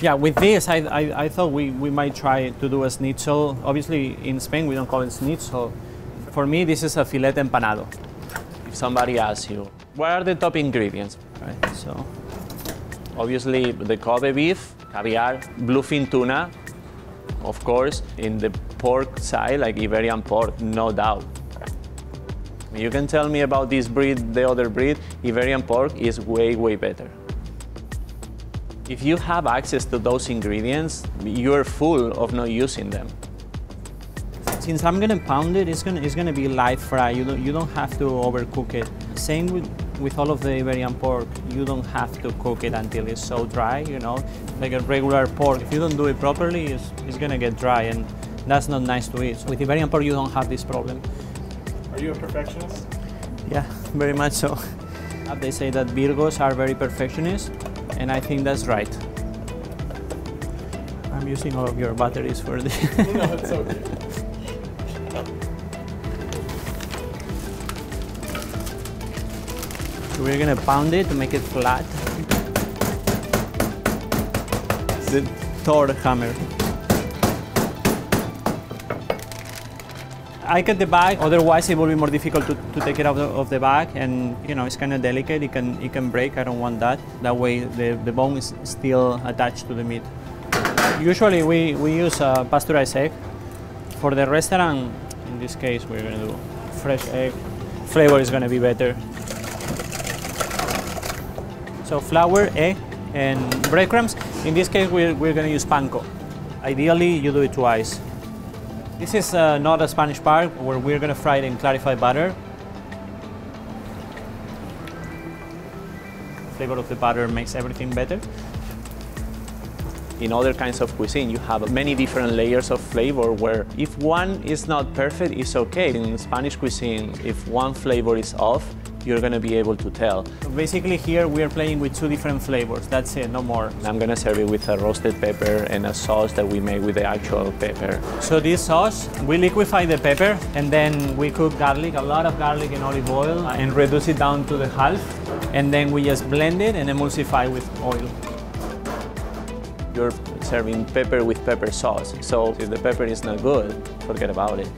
Yeah, with this, I thought we might try to do a schnitzel. Obviously, in Spain, we don't call it schnitzel. For me, this is a filet empanado. If somebody asks you, what are the top ingredients? Right, so obviously, the Kobe beef, caviar, bluefin tuna, of course. In the pork side, like Iberian pork, no doubt. You can tell me about this breed, the other breed. Iberian pork is way, way better. If you have access to those ingredients, you're full of not using them. Since I'm gonna pound it, it's gonna be light fry. You don't have to overcook it. Same with all of the Iberian pork. You don't have to cook it until it's so dry, you know? Like a regular pork, if you don't do it properly, it's gonna get dry, and that's not nice to eat. So with Iberian pork, you don't have this problem. Are you a perfectionist? Yeah, very much so. They say that Virgos are very perfectionist, and I think that's right. I'm using all of your batteries for this. No, it's okay. So we're gonna pound it to make it flat. The Toro hammer. I cut the bag, otherwise it will be more difficult to take it out of the bag, and you know, it's kind of delicate, it can break, I don't want that. That way the bone is still attached to the meat. Usually we use pasteurized egg. For the restaurant, in this case, we're gonna do fresh egg. Flavor is gonna be better. So flour, egg, and breadcrumbs. In this case, we're gonna use panko. Ideally, you do it twice. This is not a Spanish part where we're going to fry it in clarified butter. The flavor of the butter makes everything better. In other kinds of cuisine, you have many different layers of flavor where if one is not perfect, it's okay. In Spanish cuisine, if one flavor is off, you're going to be able to tell. Basically here we are playing with two different flavors. That's it, no more. I'm going to serve it with a roasted pepper and a sauce that we made with the actual pepper. So this sauce, we liquefy the pepper and then we cook garlic, a lot of garlic in olive oil, and reduce it down to the half. And then we just blend it and emulsify with oil. You're serving pepper with pepper sauce. So if the pepper is not good, forget about it.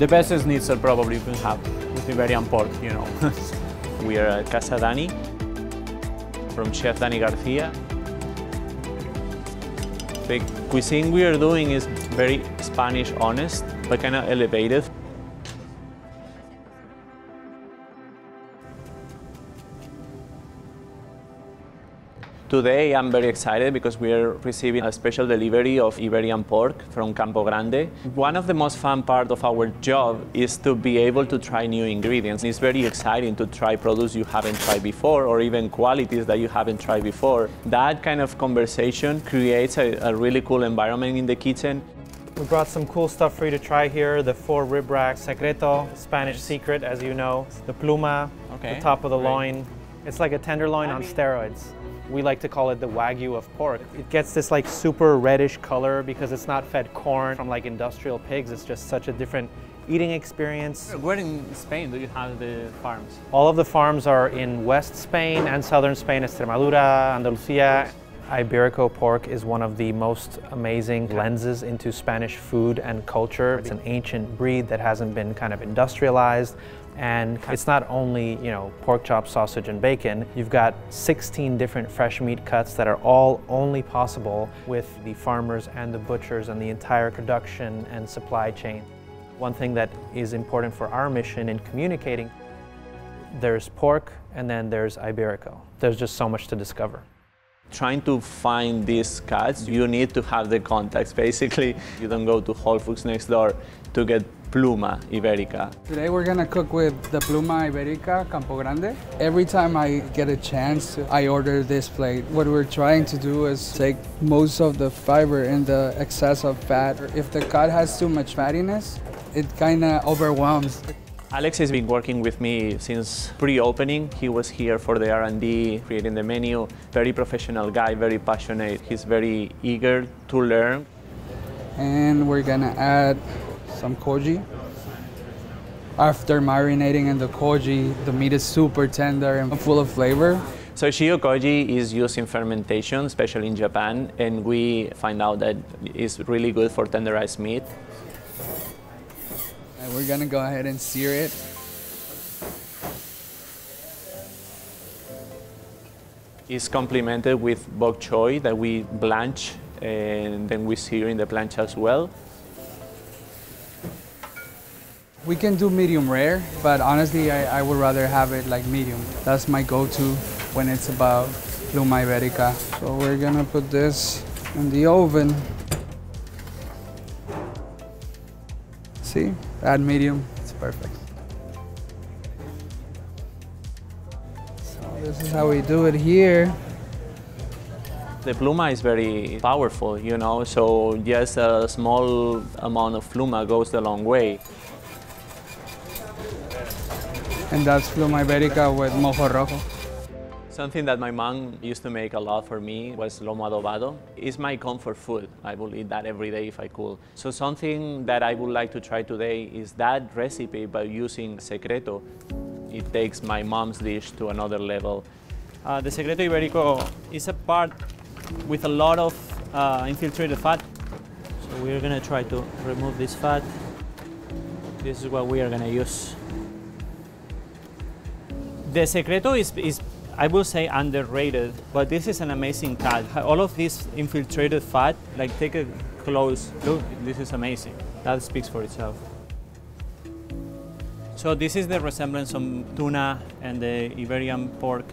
The best schnitzel probably you can have with Iberian pork, you know. We are at Casa Dani, from Chef Dani Garcia. The cuisine we are doing is very Spanish honest, but kind of elevated. Today I'm very excited because we are receiving a special delivery of Iberian pork from Campo Grande. One of the most fun part of our job is to be able to try new ingredients. It's very exciting to try products you haven't tried before, or even qualities that you haven't tried before. That kind of conversation creates a really cool environment in the kitchen. We brought some cool stuff for you to try here. The 4 rib racks, secreto, Spanish secret as you know, the pluma, okay. The top of the loin. It's like a tenderloin on steroids. We like to call it the Wagyu of pork. It gets this like super reddish color because it's not fed corn from like industrial pigs. It's just such a different eating experience. Where in Spain do you have the farms? All of the farms are in West Spain and Southern Spain, Extremadura, Andalusia. Iberico pork is one of the most amazing lenses into Spanish food and culture. It's an ancient breed that hasn't been kind of industrialized. And it's not only, you know, pork chop, sausage, and bacon. You've got 16 different fresh meat cuts that are all only possible with the farmers and the butchers and the entire production and supply chain. One thing that is important for our mission in communicating, there's pork and then there's Iberico. There's just so much to discover. Trying to find these cuts, you need to have the contacts, basically. You don't go to Whole Foods next door to get Pluma Ibérica. Today we're gonna cook with the Pluma Ibérica Campo Grande. Every time I get a chance, I order this plate. What we're trying to do is take most of the fiber and the excess of fat. If the cut has too much fattiness, it kinda overwhelms. Alex has been working with me since pre-opening. He was here for the R&D, creating the menu. Very professional guy, very passionate. He's very eager to learn. And we're gonna add some koji. After marinating in the koji, the meat is super tender and full of flavor. So shio koji is used in fermentation, especially in Japan, and we find out that it's really good for tenderized meat. And we're gonna go ahead and sear it. It's complemented with bok choy that we blanch and then we sear in the plancha as well. We can do medium rare, but honestly, I would rather have it like medium. That's my go-to when it's about Pluma Ibérica. So we're gonna put this in the oven. See, add medium, it's perfect. So this is how we do it here. The pluma is very powerful, you know, so just a small amount of pluma goes the long way. And that's Pluma Ibérica with mojo rojo. Something that my mom used to make a lot for me was lomo adobado. It's my comfort food. I will eat that every day if I could. So something that I would like to try today is that recipe by using secreto. It takes my mom's dish to another level. The secreto ibérico is a part with a lot of infiltrated fat. So we're gonna try to remove this fat. This is what we are gonna use. The secreto is, I will say, underrated, but this is an amazing cut. All of this infiltrated fat, like, take a close look, this is amazing. That speaks for itself. So this is the resemblance on tuna and the Iberian pork.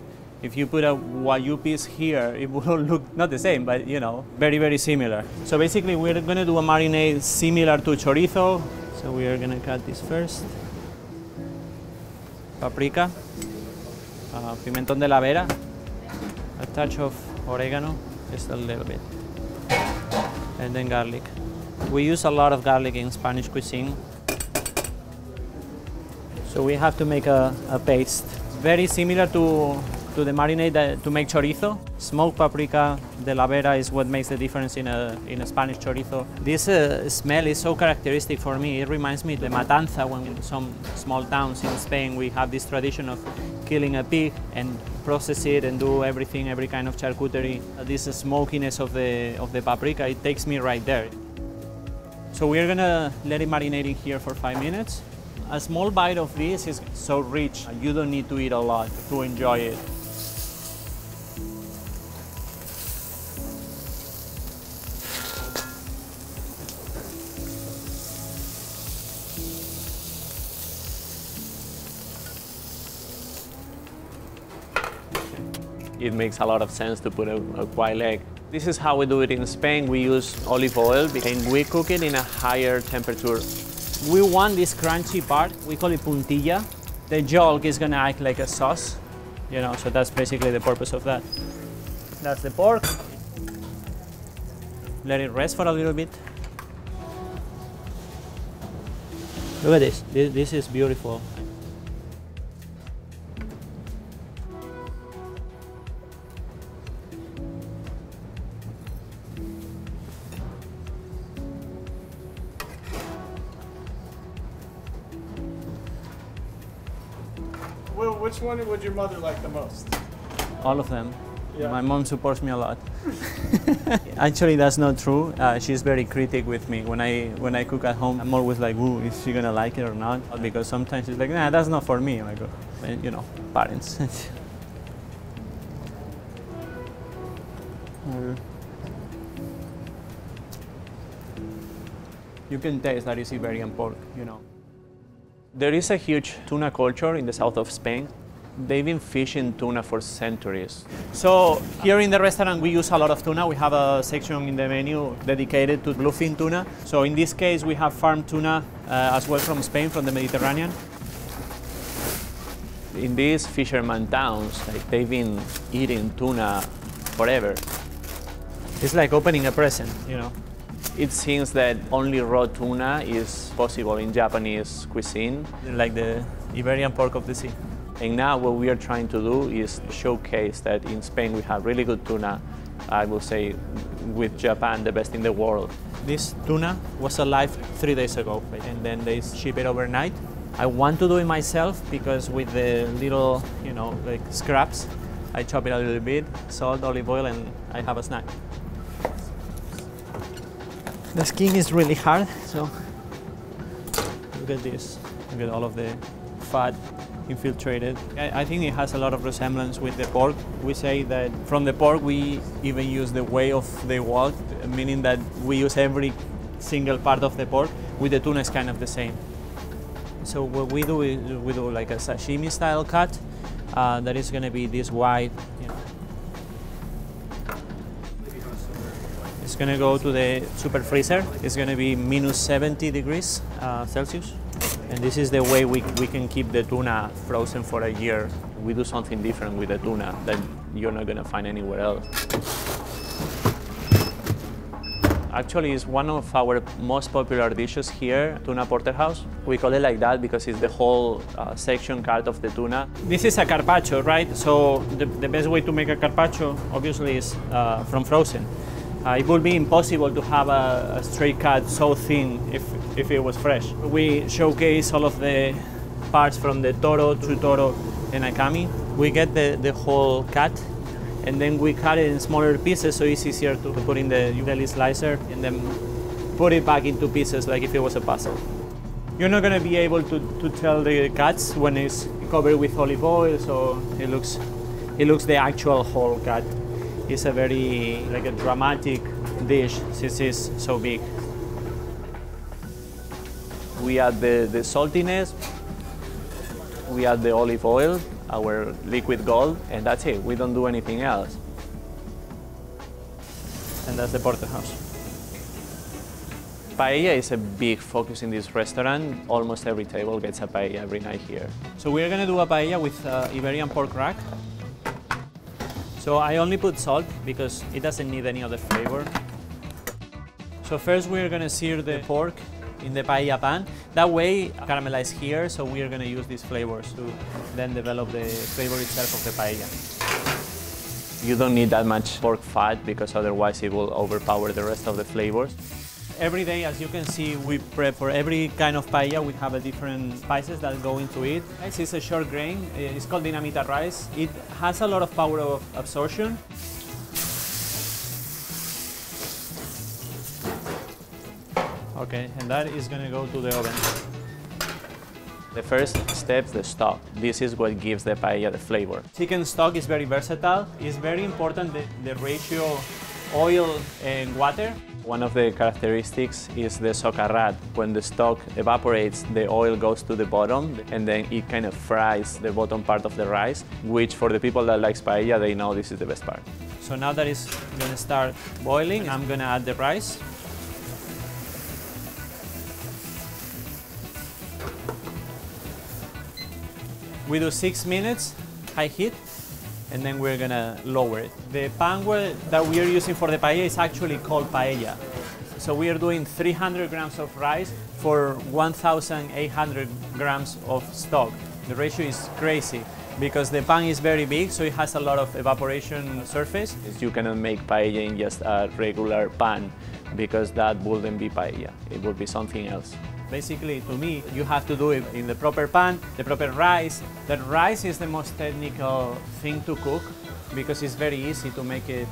If you put a wagyu piece here, it will look not the same, but, you know, very, very similar. So basically, we're gonna do a marinade similar to chorizo. So we are gonna cut this first. Paprika. Pimentón de la vera, a touch of oregano, just a little bit, and then garlic. We use a lot of garlic in Spanish cuisine, so we have to make a paste. Very similar to the marinade that, to make chorizo. Smoked paprika de la vera is what makes the difference in a Spanish chorizo. This smell is so characteristic for me. It reminds me of the Matanza, when in some small towns in Spain we have this tradition of killing a pig and process it and do everything, every kind of charcuterie. This smokiness of the paprika, it takes me right there. So we're gonna let it marinate in here for 5 minutes. A small bite of this is so rich, you don't need to eat a lot to enjoy it. It makes a lot of sense to put a wild egg. This is how we do it in Spain. We use olive oil and we cook it in a higher temperature. We want this crunchy part. We call it puntilla. The yolk is gonna act like a sauce, you know, so that's basically the purpose of that. That's the pork. Let it rest for a little bit. Look at this. This is beautiful. Which one would your mother like the most? All of them. Yeah. My mom supports me a lot. Actually, that's not true. She's very critical with me. When I cook at home, I'm always like, ooh, is she gonna like it or not? Because sometimes she's like, nah, that's not for me. Like, you know, parents. You can taste that it's Iberian pork, you know. There is a huge tuna culture in the south of Spain. They've been fishing tuna for centuries. So here in the restaurant, we use a lot of tuna. We have a section in the menu dedicated to bluefin tuna. So in this case, we have farmed tuna as well from Spain, from the Mediterranean. In these fisherman towns, like, they've been eating tuna forever. It's like opening a present, you know. It seems that only raw tuna is possible in Japanese cuisine. Like the Iberian pork of the sea. And now what we are trying to do is showcase that in Spain we have really good tuna. I will say, with Japan, the best in the world. This tuna was alive 3 days ago, and then they ship it overnight. I want to do it myself because with the little, you know, like scraps, I chop it a little bit, salt, olive oil, and I have a snack. The skin is really hard, so look at this. Look at all of the fat infiltrated. I think it has a lot of resemblance with the pork. We say that from the pork we even use the way of the walk, meaning that we use every single part of the pork. With the tuna, it's kind of the same. So what we do is we do like a sashimi style cut that is going to be this wide. You know. It's going to go to the super freezer. It's going to be minus 70 degrees Celsius. And this is the way we can keep the tuna frozen for a year. We do something different with the tuna that you're not going to find anywhere else. Actually, it's one of our most popular dishes here, tuna porterhouse. We call it like that because it's the whole section cut of the tuna. This is a carpaccio, right? So the best way to make a carpaccio, obviously, is from frozen. It would be impossible to have a straight cut so thin if it was fresh. We showcase all of the parts from the Toro, Chutoro, and Akami. We get the whole cut, and then we cut it in smaller pieces so it's easier to put in the Udeli slicer and then put it back into pieces like if it was a puzzle. You're not going to be able to tell the cuts when it's covered with olive oil, so it looks the actual whole cut. It's a very like a dramatic dish since it's so big. We add the saltiness, we add the olive oil, our liquid gold, and that's it. We don't do anything else. And that's the porterhouse. Paella is a big focus in this restaurant. Almost every table gets a paella every night here. So we're going to do a paella with Iberian pork rack. So I only put salt because it doesn't need any other flavor. So first we're going to sear the pork in the paella pan. That way, caramelized here, so we are going to use these flavors to then develop the flavor itself of the paella. You don't need that much pork fat because otherwise it will overpower the rest of the flavors. Every day, as you can see, we prep for every kind of paella. We have a different spices that go into it. This is a short grain. It's called dinamita rice. It has a lot of power of absorption. Okay, and that is going to go to the oven. The first step is the stock. This is what gives the paella the flavor. Chicken stock is very versatile. It's very important the ratio oil and water. One of the characteristics is the socarrat. When the stock evaporates, the oil goes to the bottom and then it kind of fries the bottom part of the rice, which for the people that like paella, they know this is the best part. So now that it's going to start boiling, I'm going to add the rice. We do 6 minutes, high heat, and then we're gonna lower it. The pan that we are using for the paella is actually called paella. So we are doing 300 grams of rice for 1,800 grams of stock. The ratio is crazy because the pan is very big, so it has a lot of evaporation surface. You cannot make paella in just a regular pan because that wouldn't be paella. It would be something else. Basically, to me, you have to do it in the proper pan, the proper rice. The rice is the most technical thing to cook because it's very easy to make it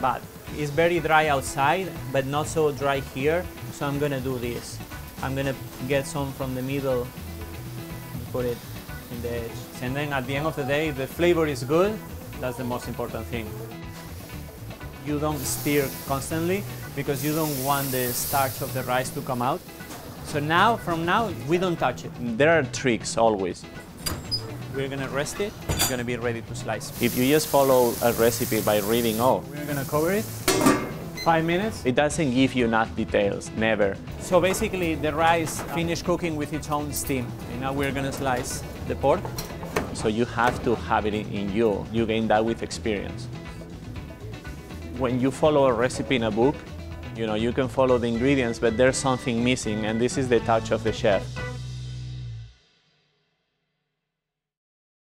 bad. It's very dry outside, but not so dry here, so I'm going to do this. I'm going to get some from the middle and put it in the edge. And then at the end of the day, if the flavor is good, that's the most important thing. You don't stir constantly because you don't want the starch of the rice to come out. So now, from now, we don't touch it. There are tricks always. We're going to rest it. It's going to be ready to slice. If you just follow a recipe by reading off. We're going to cover it. 5 minutes. It doesn't give you enough details, never. So basically, the rice finished cooking with its own steam. And now we're going to slice the pork. So you have to have it in you. You gain that with experience. When you follow a recipe in a book, you know, you can follow the ingredients, but there's something missing, and this is the touch of the chef.